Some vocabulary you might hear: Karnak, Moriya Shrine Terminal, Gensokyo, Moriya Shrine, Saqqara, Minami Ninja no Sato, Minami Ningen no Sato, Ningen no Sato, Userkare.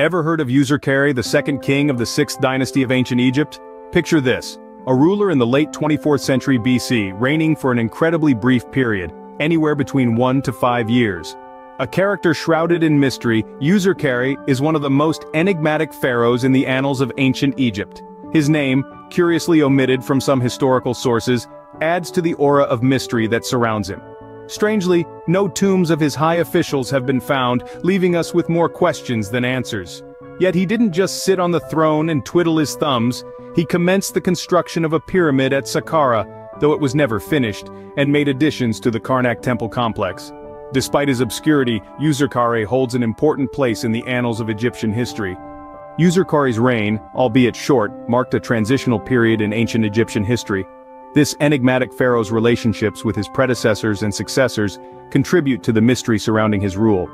Ever heard of Userkare, the second king of the 6th dynasty of ancient Egypt? Picture this, a ruler in the late 24th century BC reigning for an incredibly brief period, anywhere between 1 to 5 years. A character shrouded in mystery, Userkare is one of the most enigmatic pharaohs in the annals of ancient Egypt. His name, curiously omitted from some historical sources, adds to the aura of mystery that surrounds him. Strangely, no tombs of his high officials have been found, leaving us with more questions than answers. Yet he didn't just sit on the throne and twiddle his thumbs, he commenced the construction of a pyramid at Saqqara, though it was never finished, and made additions to the Karnak temple complex. Despite his obscurity, Userkare holds an important place in the annals of Egyptian history. Userkare's reign, albeit short, marked a transitional period in ancient Egyptian history. This enigmatic pharaoh's relationships with his predecessors and successors contribute to the mystery surrounding his rule.